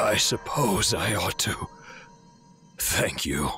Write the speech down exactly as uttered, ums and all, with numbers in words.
I suppose I ought to. Thank you.